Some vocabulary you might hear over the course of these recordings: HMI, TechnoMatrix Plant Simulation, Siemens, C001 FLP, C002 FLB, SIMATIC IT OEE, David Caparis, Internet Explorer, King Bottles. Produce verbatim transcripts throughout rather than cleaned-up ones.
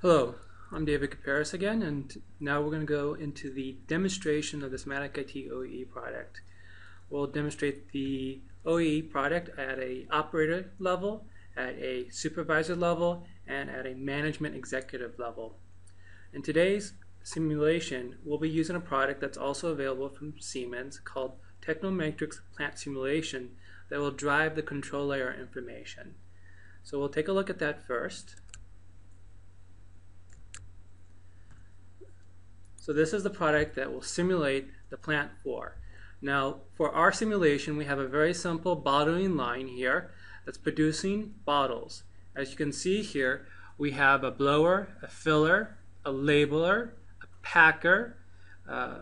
Hello, I'm David Caparis again, and now we're going to go into the demonstration of the SIMATIC I T O E E product. We'll demonstrate the O E E product at a operator level, at a supervisor level, and at a management executive level. In today's simulation, we'll be using a product that's also available from Siemens called TechnoMatrix Plant Simulation that will drive the control layer information. So we'll take a look at that first. So this is the product that will simulate the plant floor. Now, for our simulation, we have a very simple bottling line here that's producing bottles. As you can see here, we have a blower, a filler, a labeler, a packer, a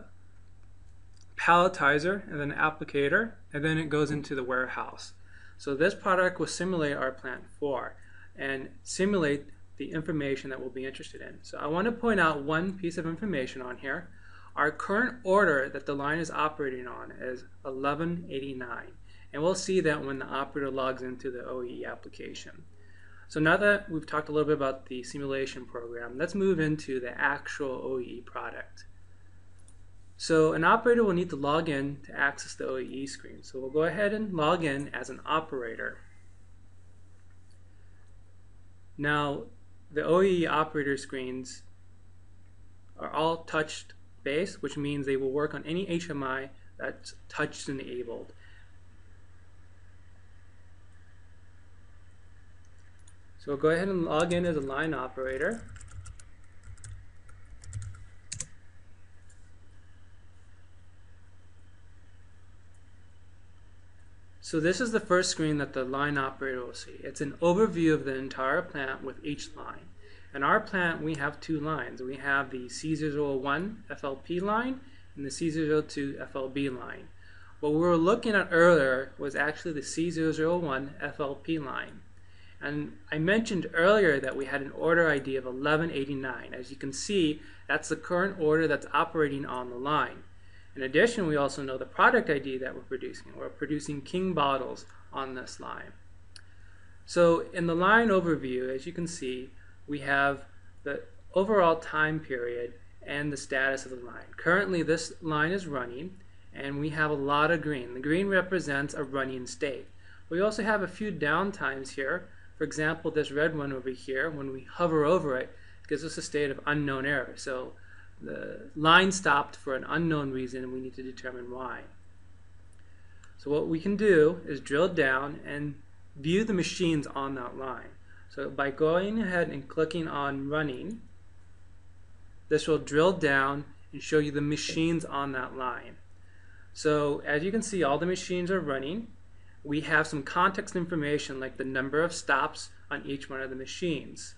palletizer, and then an applicator, and then it goes into the warehouse. So this product will simulate our plant floor and simulate the information that we'll be interested in. So I want to point out one piece of information on here. Our current order that the line is operating on is eleven eighty-nine, and we'll see that when the operator logs into the O E E application. So now that we've talked a little bit about the simulation program, let's move into the actual O E E product. So an operator will need to log in to access the O E E screen. So we'll go ahead and log in as an operator. Now, the O E E operator screens are all touch-based, which means they will work on any H M I that's touched and enabled. So we'll go ahead and log in as a line operator. So this is the first screen that the line operator will see. It's an overview of the entire plant with each line. In our plant, we have two lines. We have the C zero zero one F L P line and the C zero zero two F L B line. What we were looking at earlier was actually the C zero zero one F L P line. And I mentioned earlier that we had an order I D of eleven eighty-nine. As you can see, that's the current order that's operating on the line. In addition, we also know the product I D that we're producing. We're producing King Bottles on this line. So in the line overview, as you can see, we have the overall time period and the status of the line. Currently, this line is running, and we have a lot of green. The green represents a running state. We also have a few downtimes here. For example, this red one over here, when we hover over it, it gives us a state of unknown error. So the line stopped for an unknown reason, and we need to determine why. So what we can do is drill down and view the machines on that line. So by going ahead and clicking on running, this will drill down and show you the machines on that line. So as you can see, all the machines are running. We have some context information like the number of stops on each one of the machines.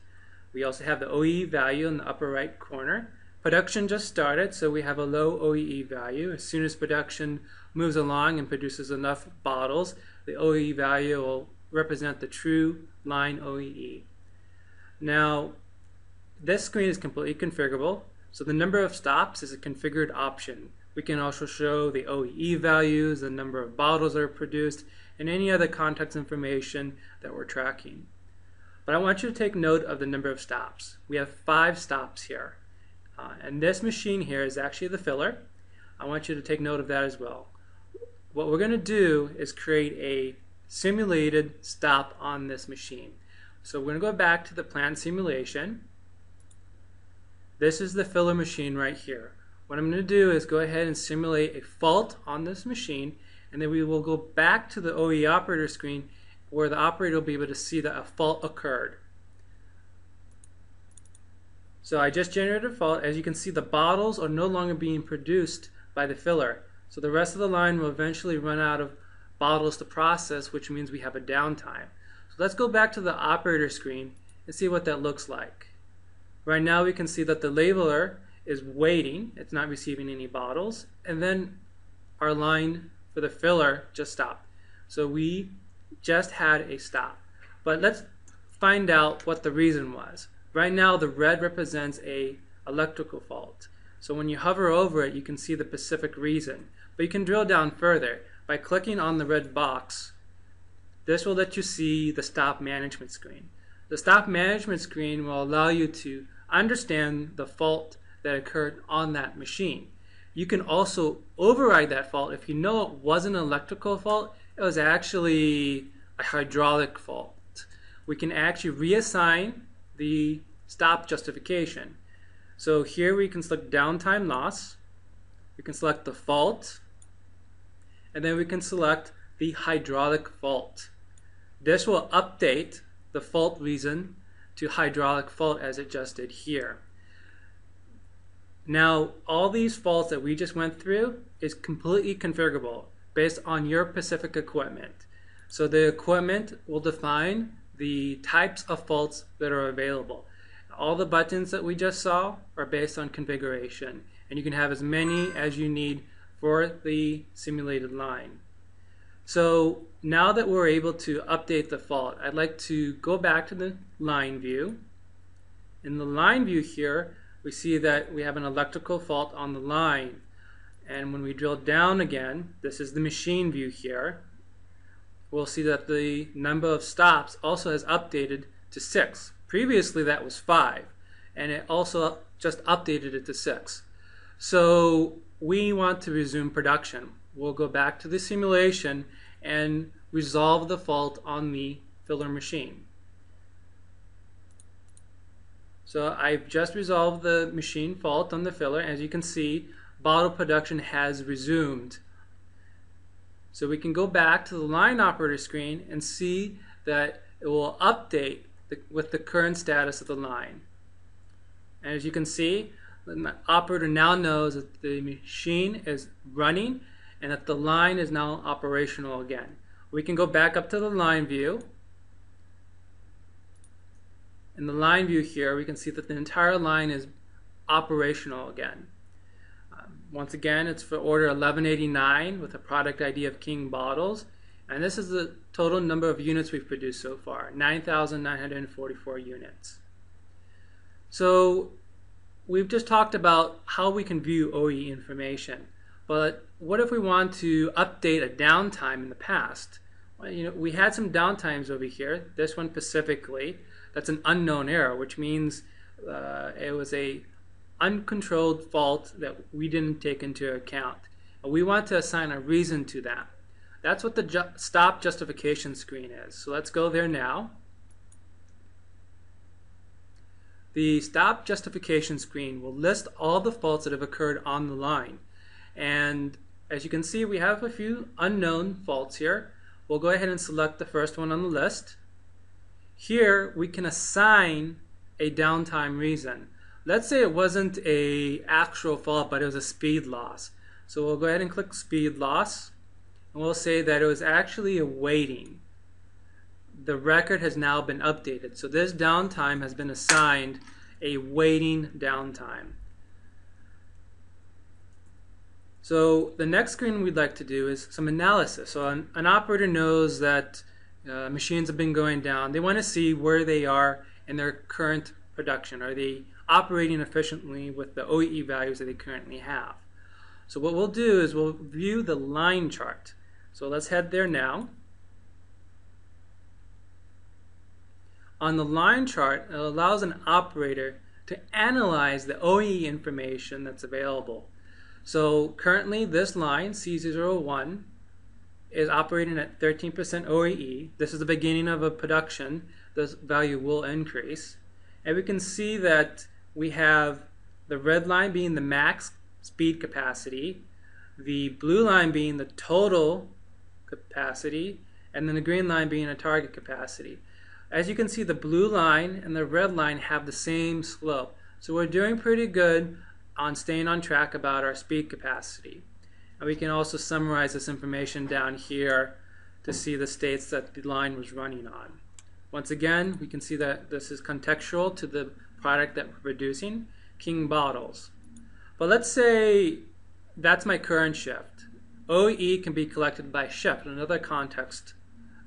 We also have the O E E value in the upper right corner. Production just started, so we have a low O E E value. As soon as production moves along and produces enough bottles, the O E E value will represent the true line O E E. Now, this screen is completely configurable, so the number of stops is a configured option. We can also show the O E E values, the number of bottles that are produced, and any other context information that we're tracking. But I want you to take note of the number of stops. We have five stops here. Uh, and this machine here is actually the filler. I want you to take note of that as well. What we're going to do is create a simulated stop on this machine. So we're going to go back to the plant simulation. This is the filler machine right here. What I'm going to do is go ahead and simulate a fault on this machine, and then we will go back to the O E E operator screen where the operator will be able to see that a fault occurred. So I just generated a fault. As you can see, the bottles are no longer being produced by the filler. So the rest of the line will eventually run out of bottles to process, which means we have a downtime. So let's go back to the operator screen and see what that looks like. Right now we can see that the labeler is waiting. It's not receiving any bottles. And then our line for the filler just stopped. So we just had a stop. But let's find out what the reason was. Right now, the red represents a electrical fault. So when you hover over it, you can see the specific reason. But you can drill down further by clicking on the red box. This will let you see the stop management screen. The stop management screen will allow you to understand the fault that occurred on that machine. You can also override that fault if you know it wasn't an electrical fault, it was actually a hydraulic fault. We can actually reassign the stop justification. So here we can select downtime loss, we can select the fault, and then we can select the hydraulic fault. This will update the fault reason to hydraulic fault as it just did here. Now all these faults that we just went through is completely configurable based on your specific equipment. So the equipment will define the types of faults that are available. All the buttons that we just saw are based on configuration, and you can have as many as you need for the simulated line. So now that we're able to update the fault, I'd like to go back to the line view. In the line view here, we see that we have an electrical fault on the line. And when we drill down again, this is the machine view here, we'll see that the number of stops also has updated to six. Previously that was five, and it also just updated it to six. So we want to resume production. We'll go back to the simulation and resolve the fault on the filler machine. So I've just resolved the machine fault on the filler. As you can see, bottle production has resumed. So we can go back to the line operator screen and see that it will update the, with the current status of the line. And as you can see, the operator now knows that the machine is running and that the line is now operational again. We can go back up to the line view. In the line view here, we can see that the entire line is operational again. Um, once again, it's for order eleven eighty-nine with a product I D of King Bottles, and this is the total number of units we've produced so far, nine thousand nine hundred forty-four units. So we've just talked about how we can view O E E information. But what if we want to update a downtime in the past? Well, you know, we had some downtimes over here, this one specifically, that's an unknown error, which means uh, it was an uncontrolled fault that we didn't take into account. And we want to assign a reason to that. That's what the ju stop justification screen is. So let's go there now. The stop justification screen will list all the faults that have occurred on the line. And as you can see, we have a few unknown faults here. We'll go ahead and select the first one on the list. Here we can assign a downtime reason. Let's say it wasn't an actual fault, but it was a speed loss. So we'll go ahead and click speed loss, and we'll say that it was actually a waiting. The record has now been updated. So this downtime has been assigned a waiting downtime. So the next screen we'd like to do is some analysis. So an, an operator knows that uh, machines have been going down. They want to see where they are in their current production. Are they operating efficiently with the O E E values that they currently have? So what we'll do is we'll view the line chart. So let's head there now. On the line chart, it allows an operator to analyze the O E E information that's available. So currently this line, C zero zero one, is operating at thirteen percent O E E. This is the beginning of a production. This value will increase. And we can see that we have the red line being the max speed capacity, the blue line being the total capacity, and then the green line being a target capacity. As you can see, the blue line and the red line have the same slope. So we're doing pretty good on staying on track about our speed capacity. And we can also summarize this information down here to see the states that the line was running on. Once again, we can see that this is contextual to the product that we're producing, King Bottles. But let's say that's my current shift. O E E can be collected by shift, another context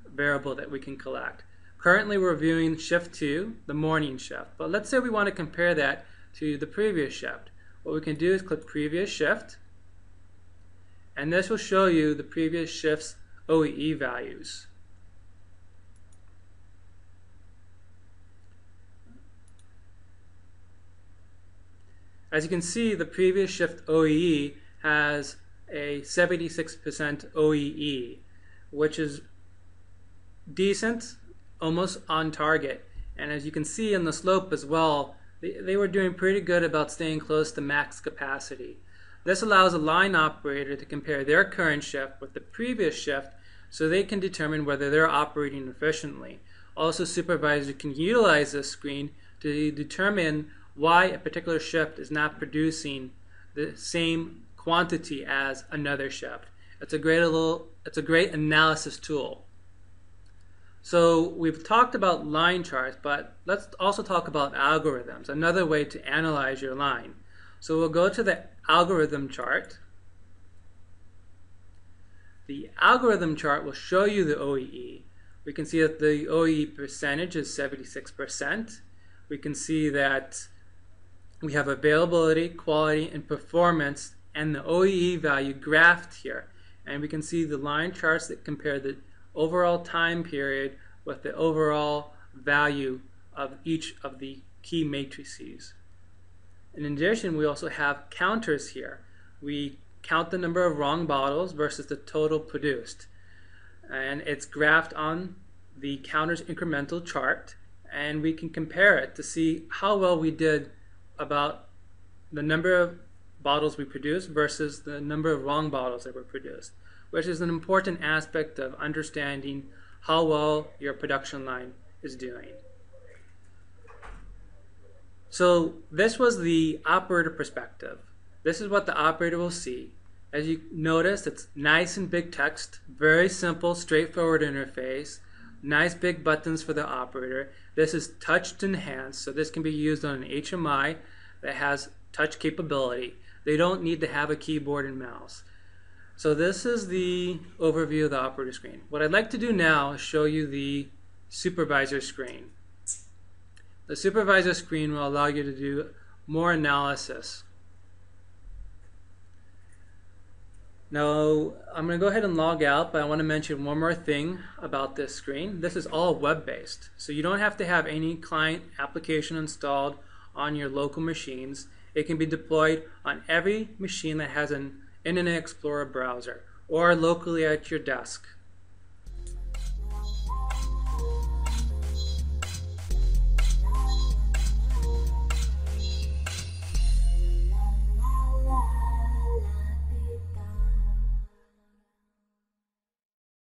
variable that we can collect. Currently we're viewing shift two, the morning shift, but let's say we want to compare that to the previous shift. What we can do is click previous shift, and this will show you the previous shift's O E E values. As you can see, the previous shift O E E has a seventy-six percent O E E, which is decent, almost on target. And as you can see in the slope as well, they, they were doing pretty good about staying close to max capacity. This allows a line operator to compare their current shift with the previous shift so they can determine whether they're operating efficiently. Also, supervisors can utilize this screen to determine why a particular shift is not producing the same quantity as another shift. It's a great little, it's a great analysis tool. So we've talked about line charts, but let's also talk about algorithms, another way to analyze your line. So we'll go to the algorithm chart. The algorithm chart will show you the O E E. We can see that the O E E percentage is seventy-six percent. We can see that we have availability, quality, and performance, and the O E E value graphed here. And we can see the line charts that compare the overall time period with the overall value of each of the key matrices. In addition, we also have counters here. We count the number of wrong bottles versus the total produced. And it's graphed on the counters incremental chart, and we can compare it to see how well we did about the number of bottles we produced versus the number of wrong bottles that were produced, which is an important aspect of understanding how well your production line is doing. So this was the operator perspective. This is what the operator will see. As you notice, it's nice and big text, very simple, straightforward interface, nice big buttons for the operator. This is touch enhanced, so this can be used on an H M I that has touch capability. They don't need to have a keyboard and mouse. So this is the overview of the operator screen. What I'd like to do now is show you the supervisor screen. The supervisor screen will allow you to do more analysis. Now, I'm going to go ahead and log out, but I want to mention one more thing about this screen. This is all web-based, so you don't have to have any client application installed on your local machines. It can be deployed on every machine that has an Internet Explorer browser or locally at your desk.